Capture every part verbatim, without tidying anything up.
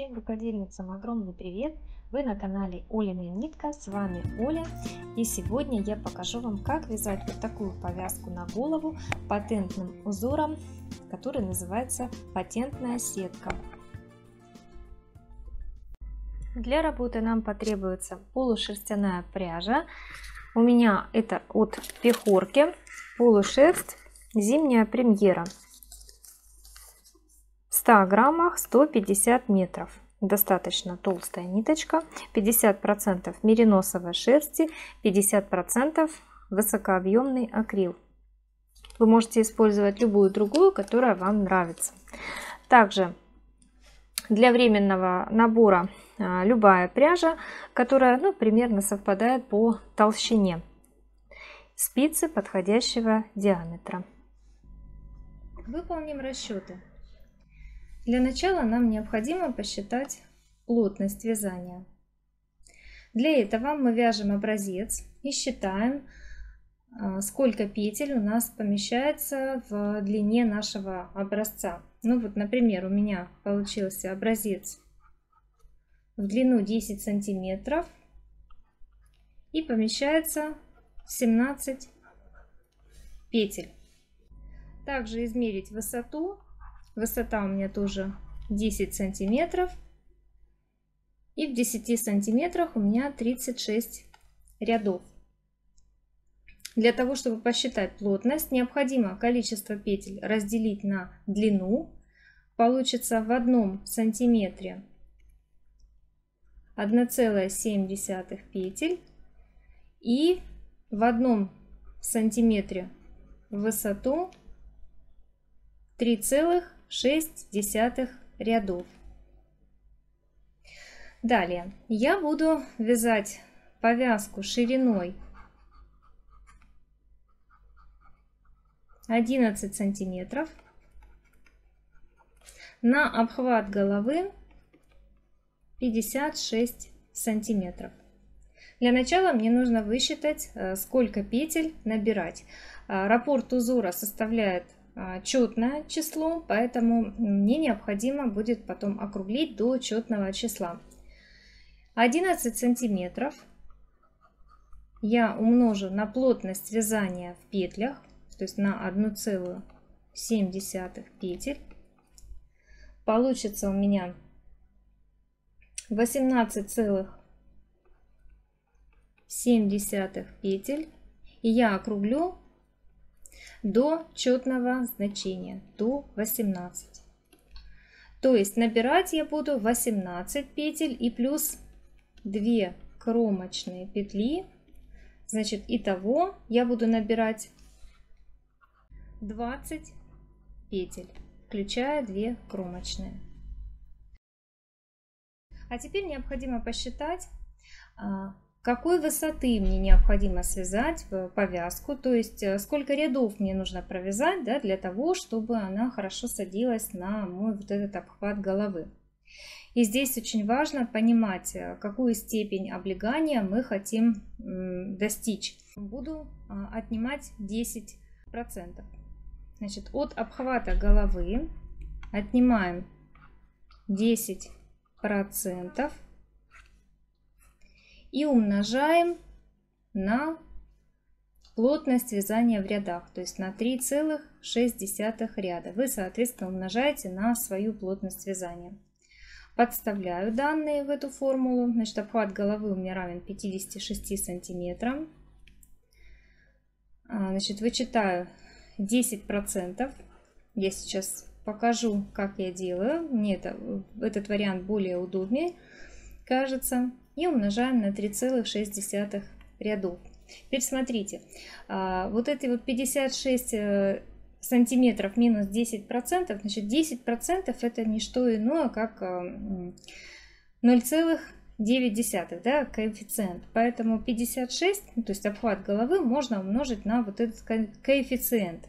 Всем рукодельницам огромный привет! Вы на канале Олина Нитка, с вами Оля. И сегодня я покажу вам, как вязать вот такую повязку на голову патентным узором, который называется патентная сетка. Для работы нам потребуется полушерстяная пряжа. У меня это от Пехорки, полушерсть, зимняя премьера. ста граммах сто пятьдесят метров. Достаточно толстая ниточка. пятьдесят процентов мериносовой шерсти, пятьдесят процентов высокообъемный акрил. Вы можете использовать любую другую, которая вам нравится. Также для временного набора любая пряжа, которая ну, примерно совпадает по толщине. Спицы подходящего диаметра. Выполним расчеты. Для начала нам необходимо посчитать плотность вязания. Для этого мы вяжем образец и считаем, сколько петель у нас помещается в длине нашего образца. Ну вот, например, у меня получился образец в длину десять сантиметров и помещается семнадцать петель. Также измерить высоту. Высота у меня тоже десять сантиметров, и в десяти сантиметрах у меня тридцать шесть рядов. Для того, чтобы посчитать плотность, необходимо количество петель разделить на длину. Получится в одном сантиметре одна целая семь десятых петель и в одном сантиметре в высоту три целых шесть десятых рядов. Далее я буду вязать повязку шириной одиннадцать сантиметров на обхват головы пятьдесят шесть сантиметров. Для начала мне нужно высчитать, сколько петель набирать. Раппорт узора составляет четное число, поэтому мне необходимо будет потом округлить до четного числа. одиннадцать сантиметров я умножу на плотность вязания в петлях, то есть на одну целую семь десятых петель. Получится у меня восемнадцать целых семь десятых петель, и я округлю до четного значения, до восемнадцати. То есть набирать я буду восемнадцать петель и плюс две кромочные петли. Значит, итого я буду набирать двадцать петель, включая две кромочные. А теперь необходимо посчитать, какой высоты мне необходимо связать повязку, то есть сколько рядов мне нужно провязать, да, для того, чтобы она хорошо садилась на мой вот этот обхват головы. И здесь очень важно понимать, какую степень облегания мы хотим достичь. Буду отнимать десять процентов. Значит, от обхвата головы отнимаем десять процентов. И умножаем на плотность вязания в рядах, то есть на три целых шесть десятых ряда. Вы, соответственно, умножаете на свою плотность вязания. Подставляю данные в эту формулу. Значит, обхват головы у меня равен пятидесяти шести сантиметрам. Значит, вычитаю десять процентов. Я сейчас покажу, как я делаю. Мне это, этот вариант более удобнее кажется. И умножаем на три целых шесть десятых рядов. Теперь смотрите, вот эти вот пятьдесят шесть сантиметров минус десять процентов, значит десять процентов это не что иное, как ноль целых девять десятых, да, коэффициент. Поэтому пятьдесят шесть, то есть обхват головы, можно умножить на вот этот коэффициент.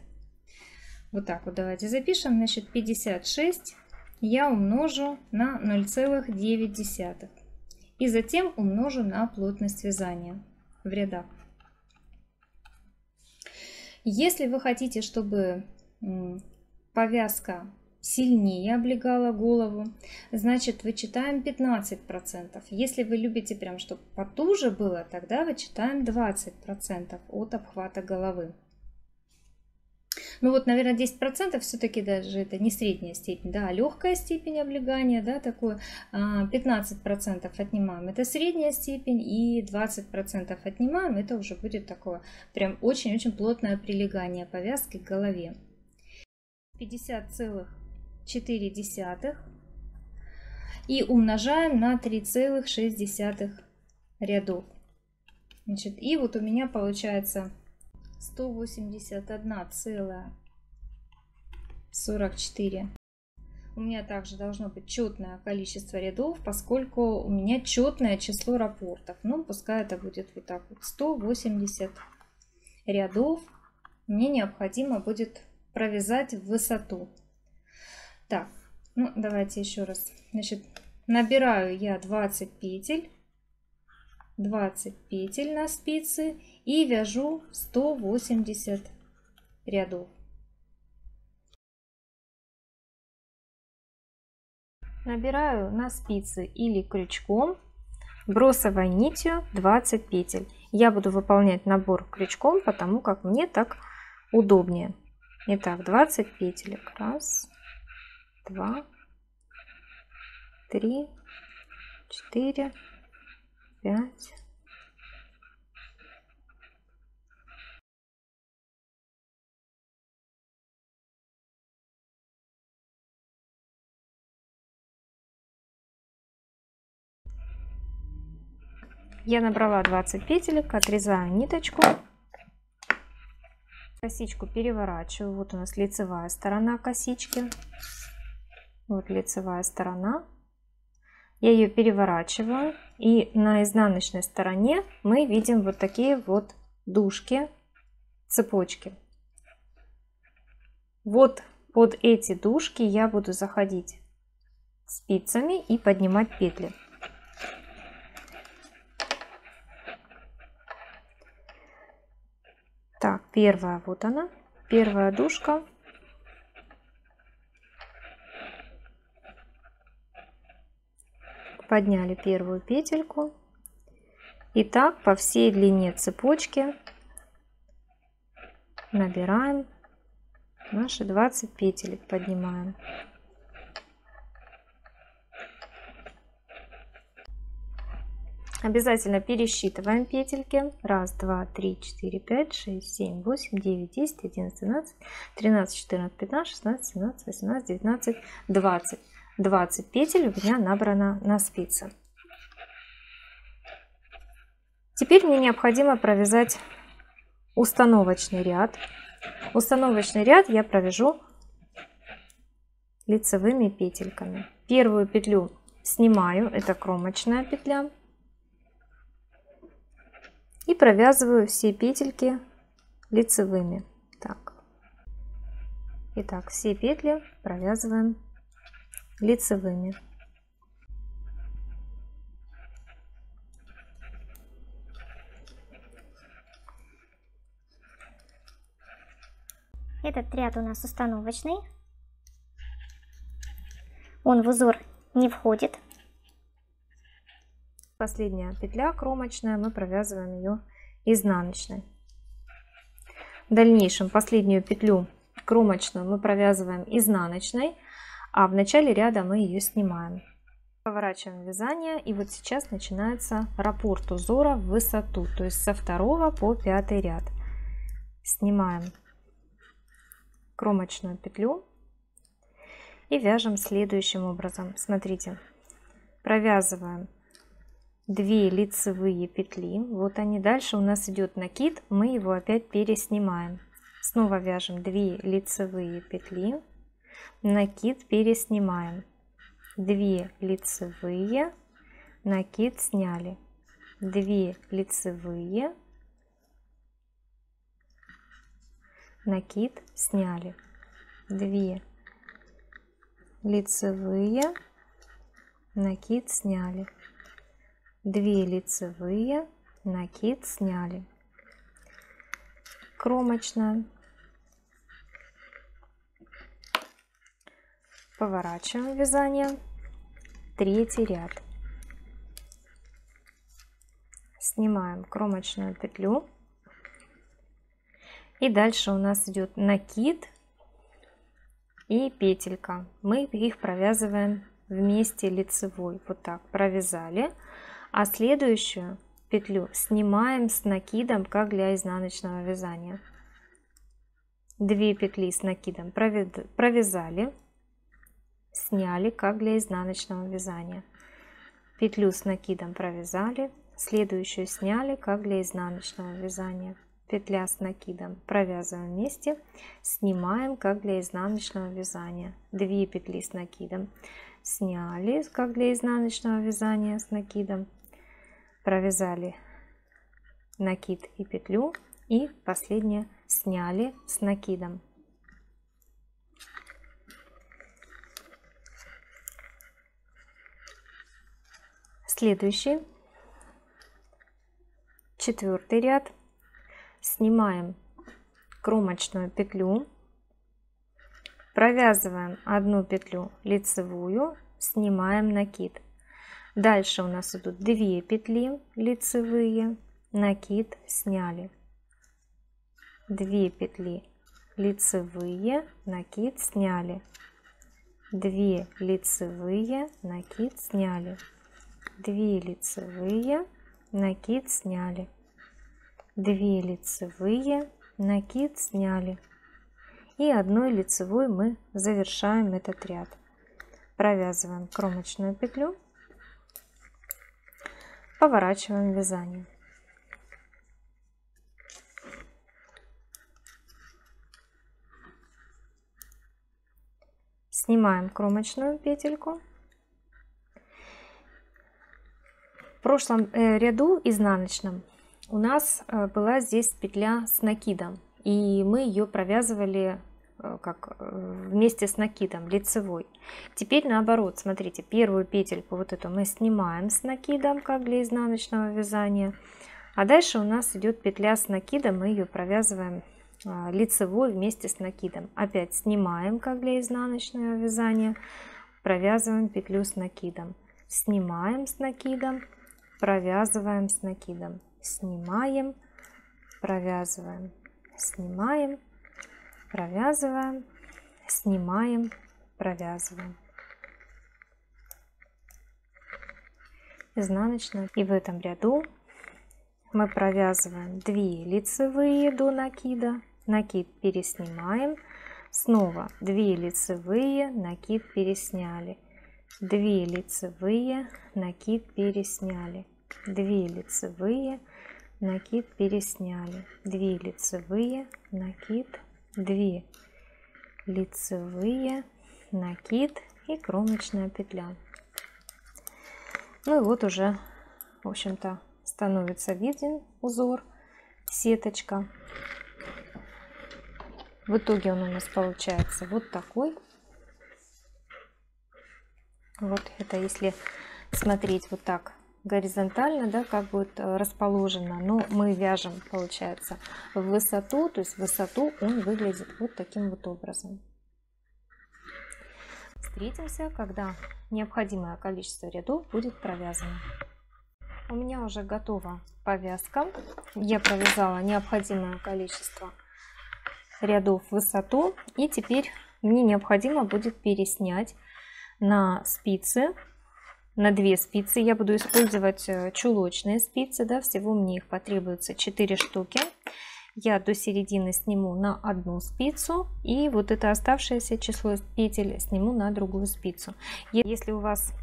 Вот так вот давайте запишем. Значит, пятьдесят шесть я умножу на ноль целых девять десятых. И затем умножу на плотность вязания в рядах. Если вы хотите, чтобы повязка сильнее облегала голову, значит, вычитаем пятнадцать процентов. Если вы любите прям, чтобы потуже было, тогда вычитаем двадцать процентов от обхвата головы. Ну вот, наверное, десять процентов все-таки даже это не средняя степень, да, а легкая степень облегания, да, такое. пятнадцать процентов отнимаем, это средняя степень, и двадцать процентов отнимаем, это уже будет такое прям очень-очень плотное прилегание повязки к голове. пятьдесят целых четыре десятых и умножаем на три целых шесть десятых рядов. Значит, и вот у меня получается сто восемьдесят одна целая сорок четыре. У меня также должно быть четное количество рядов, поскольку у меня четное число рапортов. Ну, пускай это будет вот так вот. сто восемьдесят рядов мне необходимо будет провязать в высоту. Так, ну давайте еще раз. Значит, набираю я двадцать петель. двадцать петель на спицы и вяжу сто восемьдесят рядов. Набираю на спицы или крючком, бросовой нитью двадцать петель. Я буду выполнять набор крючком, потому как мне так удобнее. Итак, двадцать петелек. Раз, два, три, четыре, пять. Я набрала двадцать петелек, отрезаю ниточку. Косичку переворачиваю. Вот у нас лицевая сторона косички. Вот лицевая сторона. Я ее переворачиваю, и на изнаночной стороне мы видим вот такие вот дужки, цепочки. Вот под эти дужки я буду заходить спицами и поднимать петли. Так, первая вот она, первая дужка. Подняли первую петельку, и так по всей длине цепочки набираем наши двадцать петелек, поднимаем. Обязательно пересчитываем петельки. раз, два, три, четыре, пять, шесть, семь, восемь, девять, десять, одиннадцать, тринадцать, четырнадцать, пятнадцать, шестнадцать, семнадцать, восемнадцать, девятнадцать, двадцать. двадцать петель у меня набрано на спице. Теперь мне необходимо провязать установочный ряд. Установочный ряд я провяжу лицевыми петельками. Первую петлю снимаю, это кромочная петля, и провязываю все петельки лицевыми. Так. Итак, все петли провязываем лицевыми. Этот ряд у нас установочный, он в узор не входит. Последняя петля кромочная, мы провязываем ее изнаночной. В дальнейшем последнюю петлю кромочную мы провязываем изнаночной, а в начале ряда мы ее снимаем. Поворачиваем вязание, и вот сейчас начинается раппорт узора в высоту, то есть со второго по пятый ряд. Снимаем кромочную петлю и вяжем следующим образом. Смотрите, провязываем две лицевые петли, вот они, дальше у нас идет накид, мы его опять переснимаем. Снова вяжем две лицевые петли, накид переснимаем, две лицевые, накид сняли, две лицевые, накид сняли, две лицевые, накид сняли, две лицевые, накид сняли, кромочная, поворачиваем вязание, третий ряд, снимаем кромочную петлю, и дальше у нас идет накид и петелька, мы их провязываем вместе лицевой, вот так провязали, а следующую петлю снимаем с накидом, как для изнаночного вязания. Две петли с накидом провязали, сняли, как для изнаночного вязания. Петлю с накидом провязали, следующую сняли, как для изнаночного вязания. Петля с накидом провязываем вместе, снимаем, как для изнаночного вязания. Две петли с накидом сняли, как для изнаночного вязания с накидом. Провязали накид и петлю, и последнее сняли с накидом. Следующий четвертый ряд, снимаем кромочную петлю, провязываем одну петлю лицевую, снимаем накид. Дальше у нас идут две петли лицевые, накид сняли, две петли лицевые, накид сняли, две лицевые, накид сняли, две лицевые, накид сняли, две лицевые, накид сняли, и одной лицевой мы завершаем этот ряд. Провязываем кромочную петлю, поворачиваем вязание. Снимаем кромочную петельку. В прошлом ряду изнаночном у нас была здесь петля с накидом, и мы ее провязывали как вместе с накидом лицевой. Теперь наоборот, смотрите, первую петельку вот эту мы снимаем с накидом, как для изнаночного вязания, а дальше у нас идет петля с накидом, мы ее провязываем лицевой вместе с накидом, опять снимаем, как для изнаночного вязания, провязываем петлю с накидом, снимаем с накидом, провязываем с накидом, снимаем, провязываем, снимаем, провязываем, снимаем, провязываем. Изнаночная. И в этом ряду мы провязываем две лицевые до накида, накид переснимаем, снова две лицевые, накид пересняли, две лицевые, накид пересняли, две лицевые, накид пересняли, две лицевые, накид, две лицевые, накид и кромочная петля. Ну и вот уже, в общем-то, становится виден узор, сеточка. В итоге он у нас получается вот такой. Вот это если смотреть вот так горизонтально, да, как будет расположено, но мы вяжем, получается, в высоту, то есть в высоту он выглядит вот таким вот образом. Встретимся, когда необходимое количество рядов будет провязано. У меня уже готова повязка, я провязала необходимое количество рядов в высоту, и теперь мне необходимо будет переснять на спицы. На две спицы я буду использовать чулочные спицы, да, всего мне их потребуется четыре штуки. Я до середины сниму на одну спицу, и вот это оставшееся число петель сниму на другую спицу. Если у вас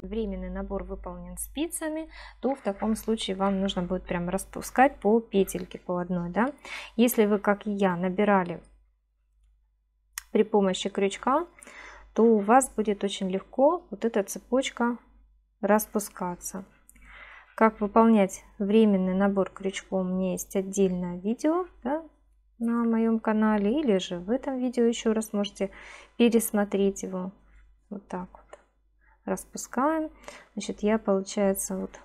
временный набор выполнен спицами, то в таком случае вам нужно будет прям распускать по петельке, по одной, да. Если вы, как и я, набирали при помощи крючка, то у вас будет очень легко вот эта цепочка распускаться. Как выполнять временный набор крючком, у меня есть отдельное видео, да, на моем канале, или же в этом видео еще раз можете пересмотреть его. Вот так вот распускаем. Значит, я, получается, вот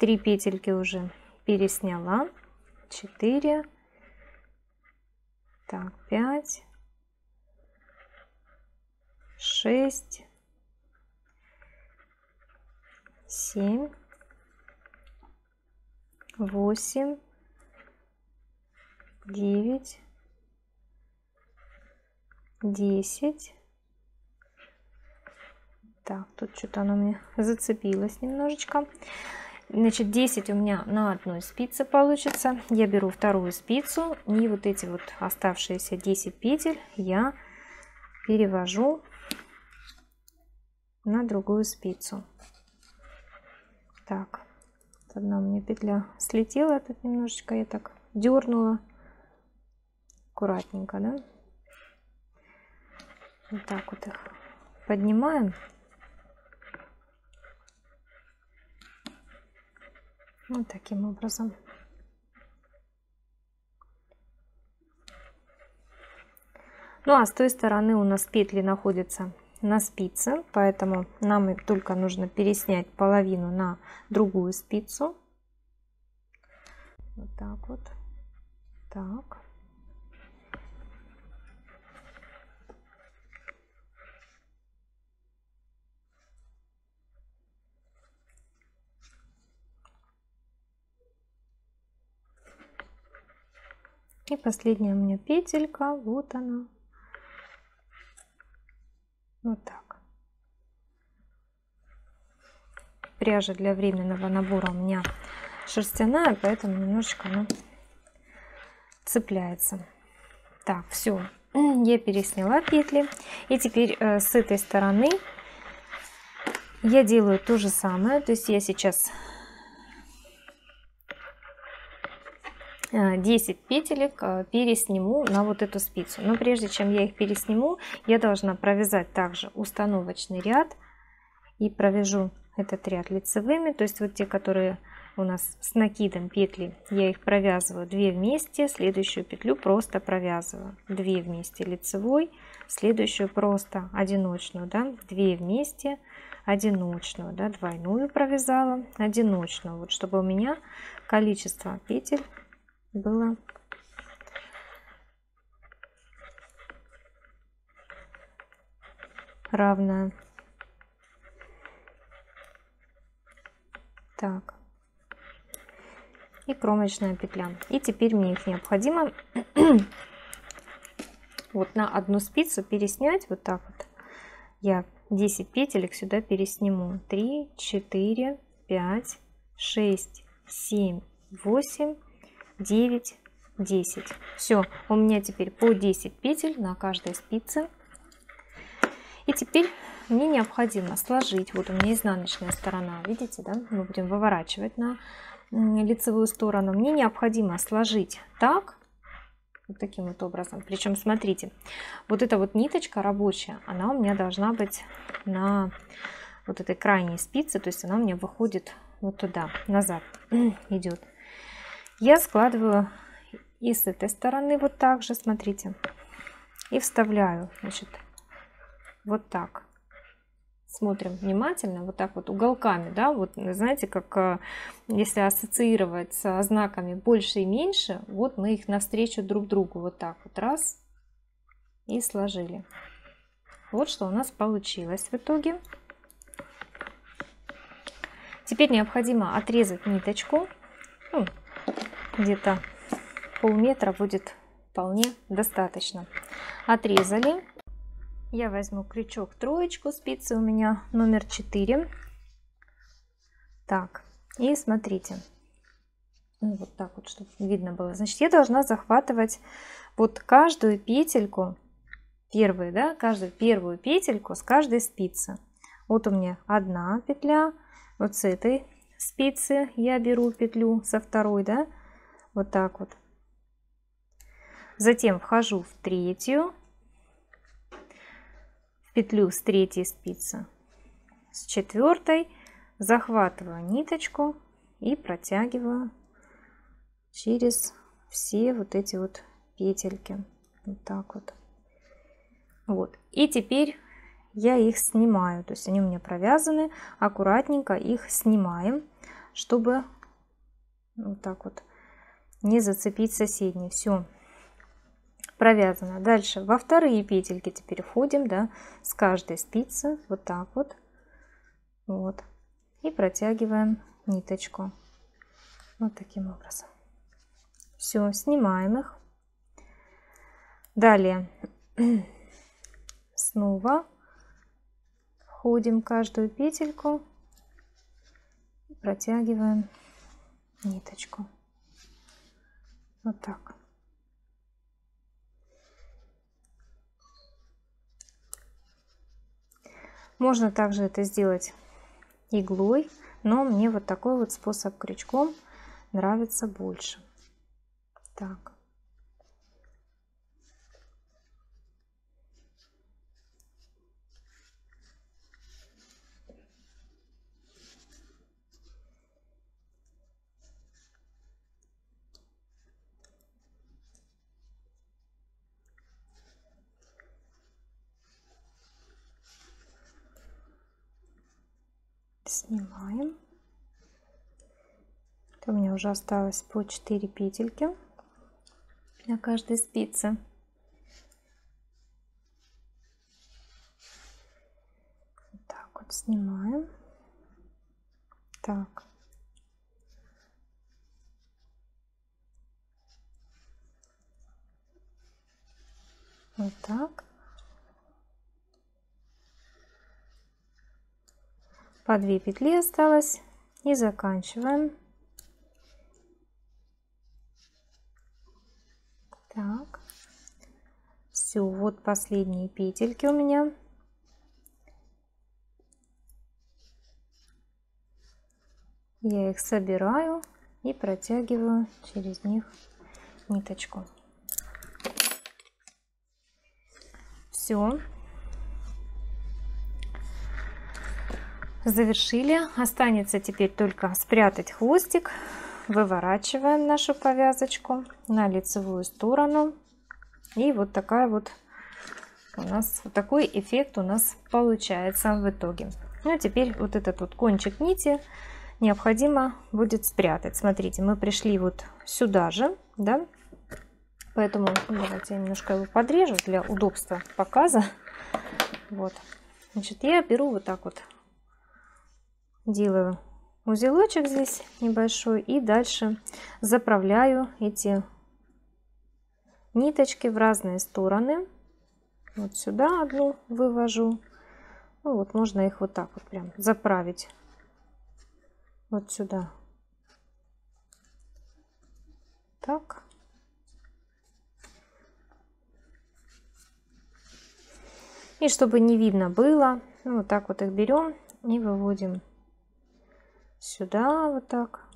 три петельки уже пересняла, четыре, так, пять, шесть, семь, восемь, девять, десять. Так, тут что-то оно мне зацепилось немножечко. Значит, десять у меня на одной спице получится. Я беру вторую спицу, и вот эти вот оставшиеся десять петель я перевожу на другую спицу. Так, одна у меня петля слетела, тут немножечко я так дернула. Аккуратненько, да? Вот так вот их поднимаем. Вот таким образом. Ну а с той стороны у нас петли находятся на спице, поэтому нам только нужно переснять половину на другую спицу. Вот так вот. Так. И последняя у меня петелька, вот она, вот так. Пряжа для временного набора у меня шерстяная, поэтому немножечко она цепляется. Так, все, я пересняла петли, и теперь э, с этой стороны я делаю то же самое, то есть я сейчас десять петелек пересниму на вот эту спицу. Но прежде чем я их пересниму, я должна провязать также установочный ряд. И провяжу этот ряд лицевыми. То есть вот те, которые у нас с накидом петли, я их провязываю две вместе. Следующую петлю просто провязываю две вместе лицевой. Следующую просто одиночную, да, две вместе одиночную, да, двойную провязала, одиночную. Вот чтобы у меня количество петель было равное. Так, и кромочная петля. И теперь мне их необходимо вот на одну спицу переснять. Вот так вот я десять петелек сюда пересниму. Три четыре пять шесть семь восемь девять десять. Все, у меня теперь по десять петель на каждой спице. И теперь мне необходимо сложить, вот у меня изнаночная сторона, видите, да, мы будем выворачивать на лицевую сторону. Мне необходимо сложить так, вот таким вот образом. Причем смотрите, вот эта вот ниточка рабочая, она у меня должна быть на вот этой крайней спице, то есть она у меня выходит вот туда, назад идет. Я складываю и с этой стороны вот так же, смотрите, и вставляю, значит, вот так. Смотрим внимательно, вот так вот уголками, да, вот знаете, как если ассоциировать со знаками больше и меньше, вот мы их навстречу друг другу вот так вот раз и сложили. Вот что у нас получилось в итоге. Теперь необходимо отрезать ниточку. Где-то полметра будет вполне достаточно. Отрезали. Я возьму крючок троечку, спицы у меня номер четыре. Так, и смотрите. Вот так вот, чтобы видно было. Значит, я должна захватывать вот каждую петельку, первую, да, каждую первую петельку с каждой спицы. Вот у меня одна петля, вот с этой спицы я беру петлю со второй, да, вот так вот. Затем вхожу в третью, в петлю с третьей спицы, с четвертой, захватываю ниточку и протягиваю через все вот эти вот петельки. Вот так вот. Вот. И теперь я их снимаю. То есть они у меня провязаны. Аккуратненько их снимаем, чтобы вот так вот не зацепить соседний. Все, провязано. Дальше во вторые петельки теперь входим, да, с каждой спицы вот так вот, вот, и протягиваем ниточку вот таким образом. Все, снимаем их. Далее снова входим каждую петельку, протягиваем ниточку вот так. Можно также это сделать иглой, но мне вот такой вот способ крючком нравится больше. Так. Снимаем. У меня уже осталось по четыре петельки на каждой спице. Вот так вот снимаем. Так. Вот так. По две петли осталось и заканчиваем. Так, все, вот последние петельки у меня. Я их собираю и протягиваю через них ниточку. Все. Завершили. Останется теперь только спрятать хвостик. Выворачиваем нашу повязочку на лицевую сторону. И вот такая вот у нас, вот такой эффект у нас получается в итоге. Ну а теперь вот этот вот кончик нити необходимо будет спрятать. Смотрите, мы пришли вот сюда же, да? Поэтому давайте я немножко его подрежу для удобства показа. Вот. Значит, я беру вот так вот. Делаю узелочек здесь небольшой и дальше заправляю эти ниточки в разные стороны. Вот сюда одну вывожу. Ну, вот можно их вот так вот прям заправить. Вот сюда. Так. И чтобы не видно было, ну, вот так вот их берем и выводим. Сюда вот так.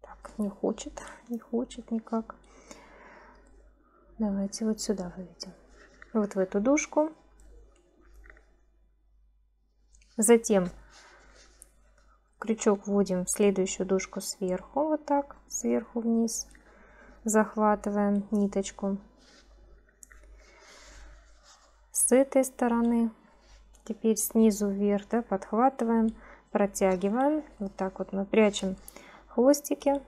Так, не хочет, не хочет никак. Давайте вот сюда выведем. Вот в эту дужку. Затем крючок вводим в следующую дужку сверху. Вот так, сверху вниз. Захватываем ниточку. С этой стороны. Теперь снизу вверх, да, подхватываем. Протягиваем, вот так вот мы прячем хвостики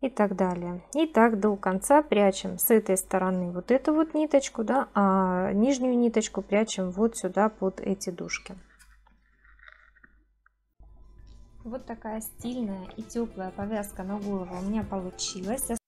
и так далее. И так до конца прячем с этой стороны вот эту вот ниточку, да, а нижнюю ниточку прячем вот сюда под эти дужки. Вот такая стильная и теплая повязка на голову у меня получилась.